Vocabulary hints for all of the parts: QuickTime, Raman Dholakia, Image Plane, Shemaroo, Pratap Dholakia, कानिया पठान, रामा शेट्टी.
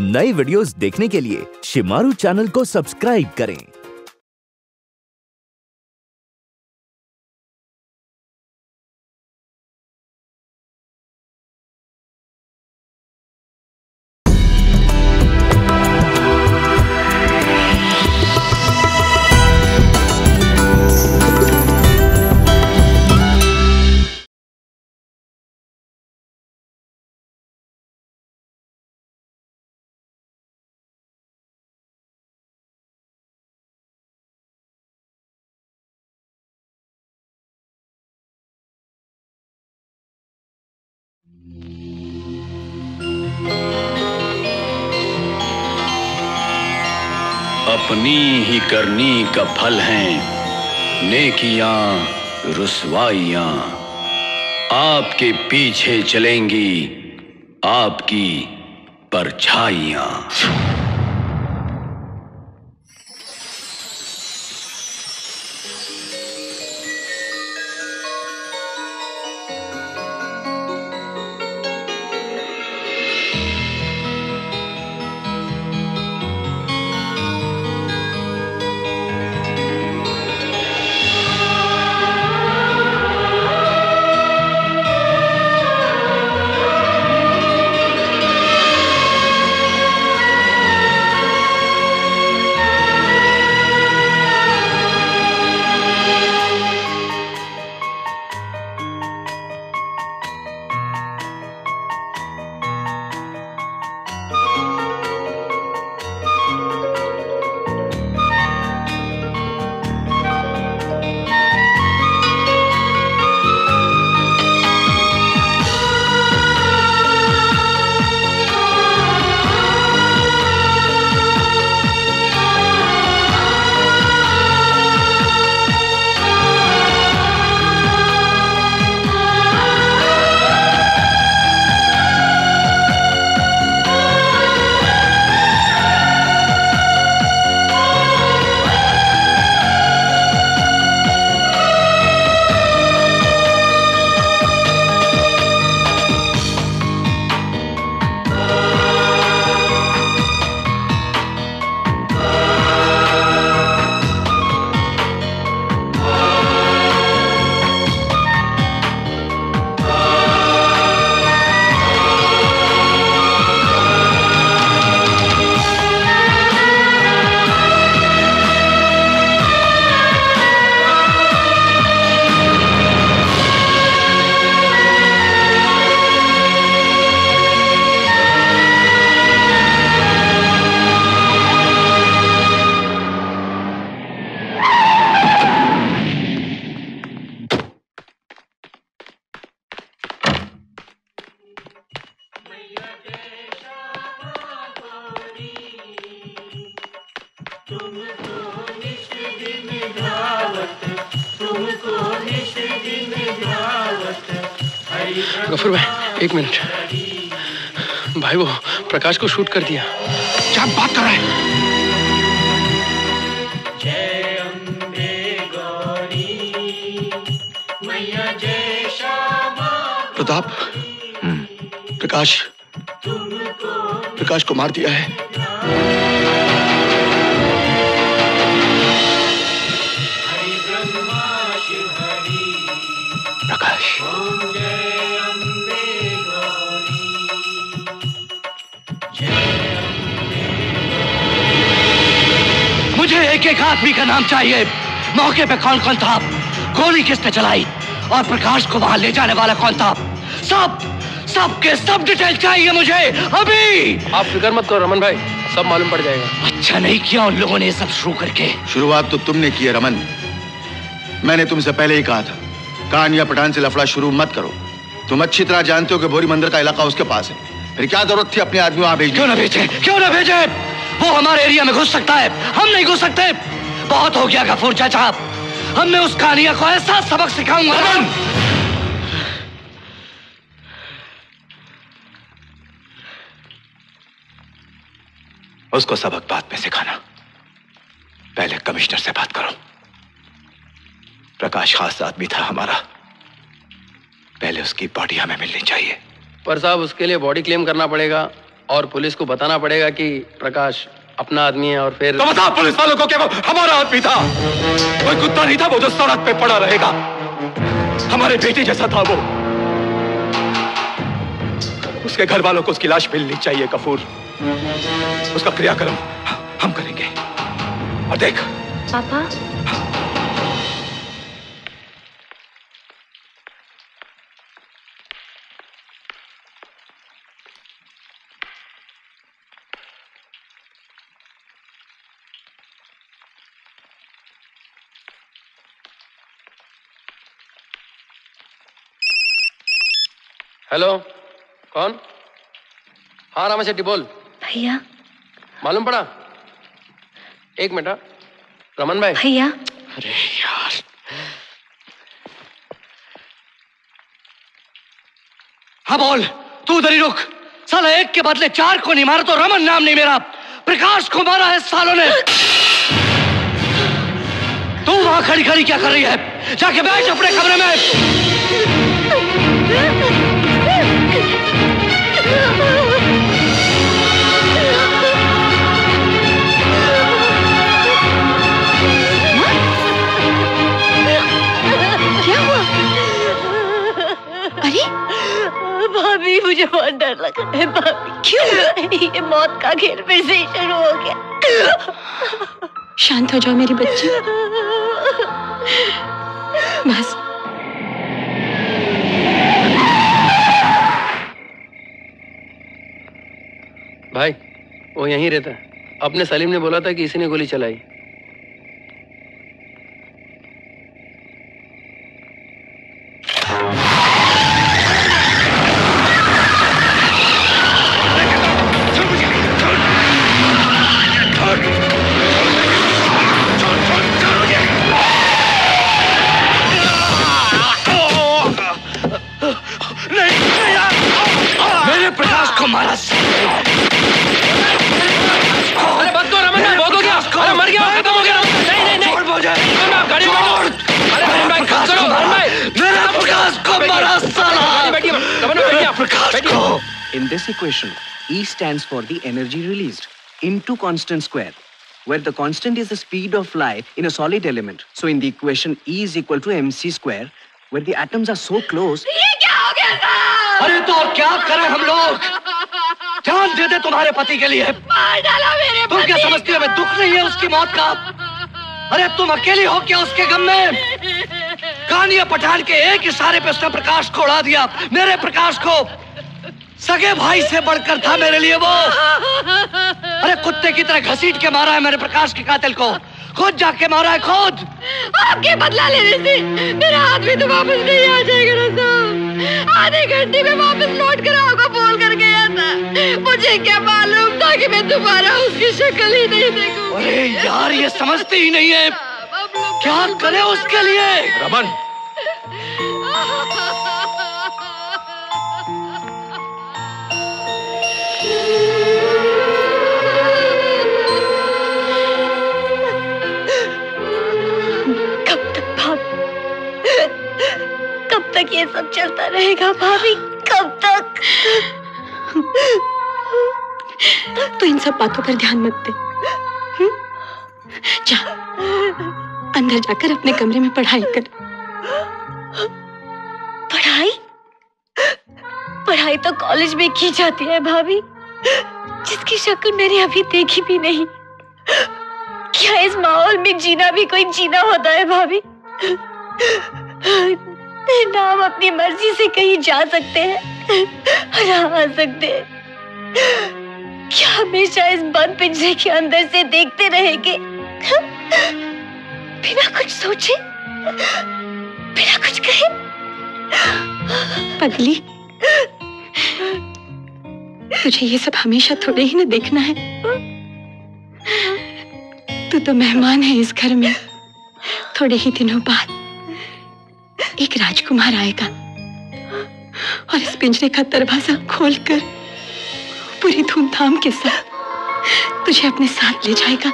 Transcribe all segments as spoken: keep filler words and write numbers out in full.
नई वीडियोस देखने के लिए शिमारू चैनल को सब्सक्राइब करें। अपनी ही करनी का फल हैं नेकियां रुसवाइयां, आपके पीछे चलेंगी आपकी परछाइयां। गफूर भाई एक मिनट भाई, वो प्रकाश को शूट कर दिया। क्या बात कर रहा है? प्रताप, प्रकाश प्रकाश को मार दिया है। मुझे एक एक आदमी का नाम चाहिए, मौके पे कौन कौन था, गोली किसने चलाई और प्रकाश को वहां ले जाने वाला कौन था, सब सब के सब डिटेल चाहिए मुझे अभी। आप फिक्र मत करो रमन भाई, सब मालूम पड़ जाएगा। अच्छा नहीं किया उन लोगों ने सब शुरू करके। शुरुआत तो तुमने की है रमन, मैंने तुमसे पहले ही कहा था कान या पठान से लफड़ा शुरू मत करो। तुम अच्छी तरह जानते हो कि बोरी मंदिर का इलाका उसके पास है, फिर क्या जरूरत थी अपने आदमी वहां भेज? क्यों ना भेजे, क्यों ना भेजे? वो हमारे एरिया में घुस सकता है, हम नहीं घुस सकते। बहुत हो गया गफूर चाचा, अब मैं उस कानिया को ऐसा सबक सिखाऊंगा। उसको सबक बाद में सिखाना, पहले कमिश्नर से बात करो। प्रकाश खास आदमी था हमारा, पहले उसकी बॉडी हमें मिलनी चाहिए। पर साहब उसके लिए बॉडी क्लेम करना पड़ेगा, और पुलिस को बताना पड़ेगा कि प्रकाश अपना आदमी है और फिर तो बता पुलिस वालों को क्या हमारा आदमी था, कोई कुत्ता नहीं था वो जो सड़क पे पड़ा रहेगा, हमारे बेटे जैसा था वो। उसके घर वालों को उसकी लाश मिलनी चाहिए कपूर, उसका क्रियाक्रम हम करेंगे। और देख पापा, हेलो कौन? हाँ रामा शेट्टी बोल। भैया मालूम पड़ा? एक मिनट रमन भाई। भैया अरे यार हाँ बोल, तू उधर ही रुक। साला एक के बदले चार को नहीं मारा तो रमन नाम नहीं मेरा, प्रकाश को मारा है सालों ने। तू वहां खड़ी खड़ी क्या कर रही है? जाके बैठ अपने कमरे में। भाभी मुझे बहुत डर लगा है भाभी। क्यों? ये मौत का खेल फिर से शुरू हो गया। शांत हो जाओ मेरी बच्ची, बस। भाई वो यहीं रहता है, अपने सलीम ने बोला था कि इसी ने गोली चलाई। In this equation, E stands for the energy released into constant square, where the constant is the speed of light in a solid element. So in the equation, E is equal to mc square, where the atoms are so close. ये क्या हो गया साहब? अरे तो क्या करें हम लोग? जान दे दे तुम्हारे पति के लिए। मार डालो मेरे पति को। तुम क्या समझती हो मैं दुख नहीं है उसकी मौत का? अरे तुम अकेली हो क्या उसके गम में? कानिया पठान के एक इशारे पे उसने प्रकाश को उड़ा दिया, मेरे प्रकाश को। सगे भाई से बढ़कर था मेरे लिए वो। अरे कुत्ते की तरह घसीट के मारा है मेरे प्रकाश के कातिल को, खुद जाके मारा है खुद। आपके बदला लेने से मेरा आदमी तो वापस नहीं आ जाएगा साहब, आधे घंटे में वापस लौट कर आओगे बोल कर गया था। मुझे क्या मालूम था कि मैं दोबारा उसकी शक्ल ही नहीं देखूं। अरे यार ये समझती ही नहीं है, क्या करे उसके लिए। रमन तक ये सब चलता रहेगा भाभी, कब तक? तू इन सब बातों पर ध्यान मत दे, जा अंदर जाकर अपने कमरे में पढ़ाई कर। पढ़ाई? पढ़ाई तो कॉलेज में की जाती है भाभी, जिसकी शक्ल मैंने अभी देखी भी नहीं। क्या इस माहौल में जीना भी कोई जीना होता है भाभी? ना हम अपनी मर्जी से कहीं जा सकते हैं और आ सकते हैं। क्या हमेशा इस बंद पिंजरे के अंदर से देखते रहेंगे बिना कुछ सोचे बिना कुछ कहे? पगली तुझे ये सब हमेशा थोड़े ही ना देखना है, तू तो मेहमान है इस घर में। थोड़े ही दिनों बाद एक राजकुमार आएगा और इस पिंजरे का दरवाजा खोलकर पूरी धूमधाम के साथ तुझे अपने साथ ले जाएगा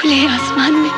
खुले आसमान में।